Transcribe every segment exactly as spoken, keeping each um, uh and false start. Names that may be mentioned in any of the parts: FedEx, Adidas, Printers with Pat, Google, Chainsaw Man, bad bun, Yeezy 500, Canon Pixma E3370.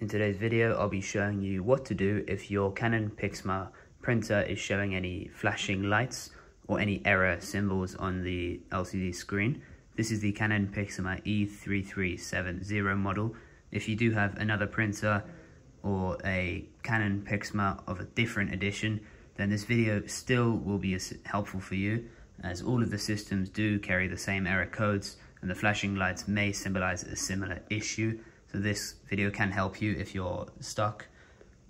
In today's video, I'll be showing you what to do if your Canon Pixma printer is showing any flashing lights or any error symbols on the L C D screen. This is the Canon Pixma E three three seven zero model. If you do have another printer or a Canon Pixma of a different edition, then this video still will be helpful for you, as all of the systems do carry the same error codes and the flashing lights may symbolize a similar issue. So this video can help you if you're stuck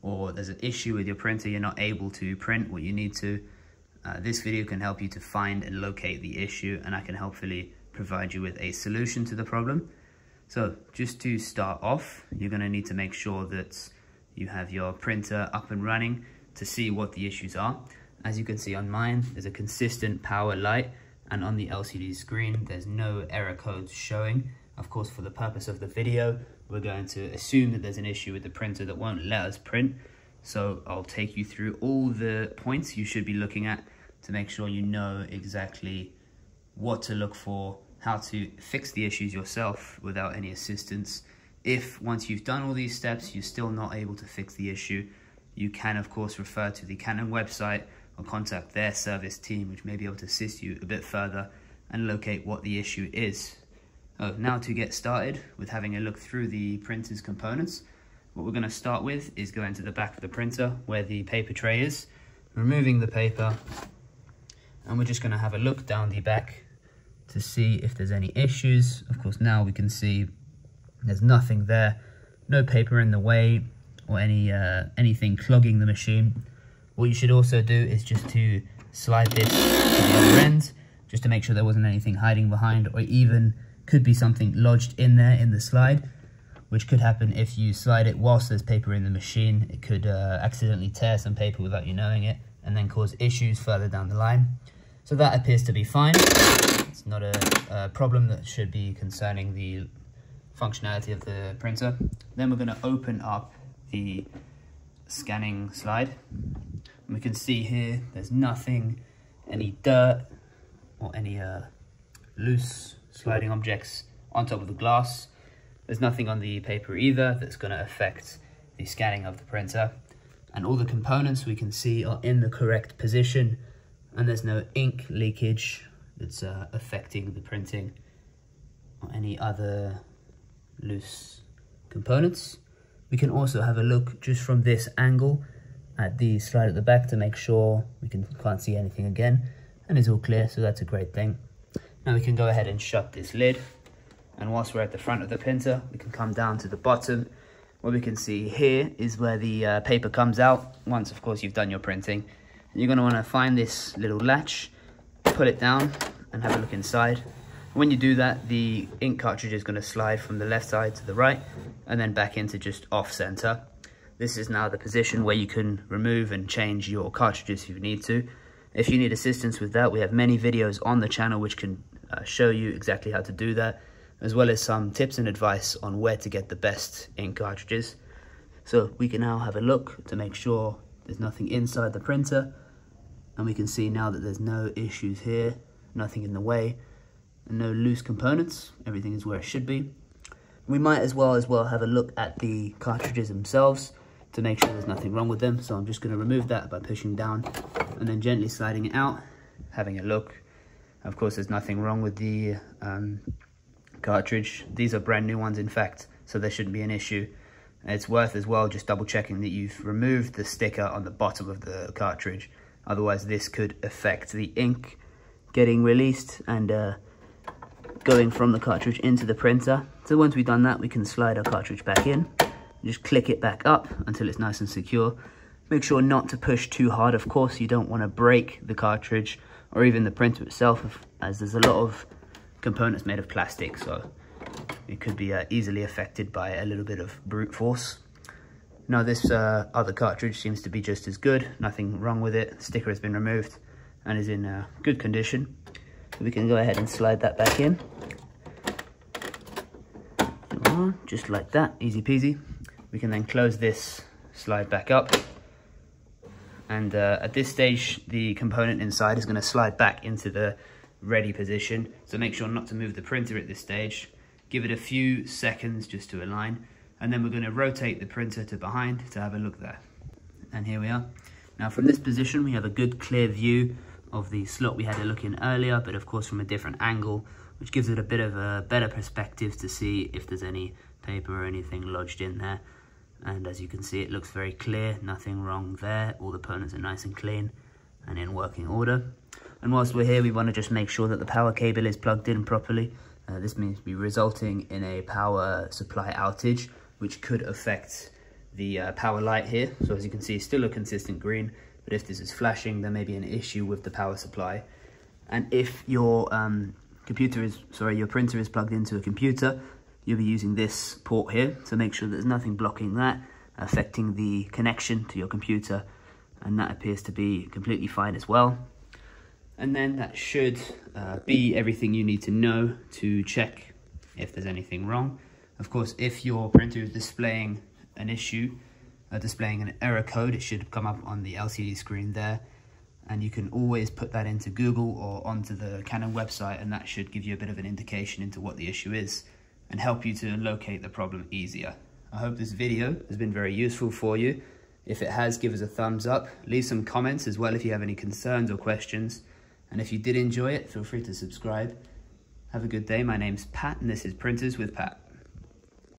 or there's an issue with your printer, you're not able to print what you need to. Uh, this video can help you to find and locate the issue, and I can hopefully provide you with a solution to the problem. So just to start off, you're going to need to make sure that you have your printer up and running to see what the issues are. As you can see on mine, there's a consistent power light, and on the L C D screen, there's no error codes showing. Of course, for the purpose of the video, we're going to assume that there's an issue with the printer that won't let us print. So I'll take you through all the points you should be looking at to make sure you know exactly what to look for, how to fix the issues yourself without any assistance. If once you've done all these steps, you're still not able to fix the issue, you can of course refer to the Canon website or contact their service team, which may be able to assist you a bit further and locate what the issue is. Oh, now to get started with having a look through the printer's components, what we're going to start with is going to the back of the printer where the paper tray is, removing the paper, and we're just going to have a look down the back to see if there's any issues. Of course, now we can see there's nothing there, no paper in the way or any uh, anything clogging the machine. What you should also do is just to slide this to the other end, just to make sure there wasn't anything hiding behind, or even could be something lodged in there in the slide, which could happen if you slide it whilst there's paper in the machine. It could uh, accidentally tear some paper without you knowing it and then cause issues further down the line. So that appears to be fine. It's not a, a problem that should be concerning the functionality of the printer. Then we're going to open up the scanning slide. And we can see here there's nothing, any dirt or any uh, loose sliding objects on top of the glass. There's nothing on the paper either that's going to affect the scanning of the printer. And all the components we can see are in the correct position, and there's no ink leakage that's uh, affecting the printing or any other loose components. We can also have a look just from this angle at the slide at the back to make sure we can, can't see anything again, and it's all clear, so that's a great thing. Now we can go ahead and shut this lid, and whilst we're at the front of the printer, we can come down to the bottom. What we can see here is where the uh, paper comes out once, of course, you've done your printing. And you're going to want to find this little latch, put it down, and have a look inside. When you do that, the ink cartridge is going to slide from the left side to the right and then back into just off center. This is now the position where you can remove and change your cartridges if you need to. If you need assistance with that, we have many videos on the channel which can uh, show you exactly how to do that, as well as some tips and advice on where to get the best ink cartridges. So we can now have a look to make sure there's nothing inside the printer, and we can see now that there's no issues here, nothing in the way, and no loose components. Everything is where it should be. We might as well as well have a look at the cartridges themselves to make sure there's nothing wrong with them. So I'm just going to remove that by pushing down and then gently sliding it out, having a look. Of course, there's nothing wrong with the um, cartridge. These are brand new ones, in fact, so there shouldn't be an issue. It's worth as well just double checking that you've removed the sticker on the bottom of the cartridge. Otherwise, this could affect the ink getting released and uh, going from the cartridge into the printer. So once we've done that, we can slide our cartridge back in. Just click it back up until it's nice and secure. Make sure not to push too hard. Of course, you don't want to break the cartridge or even the printer itself, as there's a lot of components made of plastic, so it could be uh, easily affected by a little bit of brute force. Now this uh, other cartridge seems to be just as good. Nothing wrong with it. The sticker has been removed and is in uh, good condition. So we can go ahead and slide that back in. Just like that, easy peasy. We can then close this slide back up, and uh, at this stage the component inside is going to slide back into the ready position, so make sure not to move the printer at this stage. Give it a few seconds just to align, and then we're going to rotate the printer to behind to have a look there. And here we are. Now from this position we have a good clear view of the slot we had a look in earlier, but of course from a different angle, which gives it a bit of a better perspective to see if there's any paper or anything lodged in there. And as you can see, it looks very clear, nothing wrong there, all the components are nice and clean and in working order. And whilst we're here, we want to just make sure that the power cable is plugged in properly. Uh, this means be resulting in a power supply outage, which could affect the uh, power light here. So as you can see, still a consistent green, but if this is flashing, there may be an issue with the power supply. And if your um, computer is, sorry, your printer is plugged into a computer, you'll be using this port here. So make sure there's nothing blocking that, affecting the connection to your computer. And that appears to be completely fine as well. And then that should uh, be everything you need to know to check if there's anything wrong. Of course, if your printer is displaying an issue, uh, displaying an error code, it should come up on the L C D screen there. And you can always put that into Google or onto the Canon website, and that should give you a bit of an indication into what the issue is and help you to locate the problem easier. I hope this video has been very useful for you. If it has, give us a thumbs up, leave some comments as well if you have any concerns or questions. And if you did enjoy it, feel free to subscribe. Have a good day. My name's Pat, and this is Printers with Pat.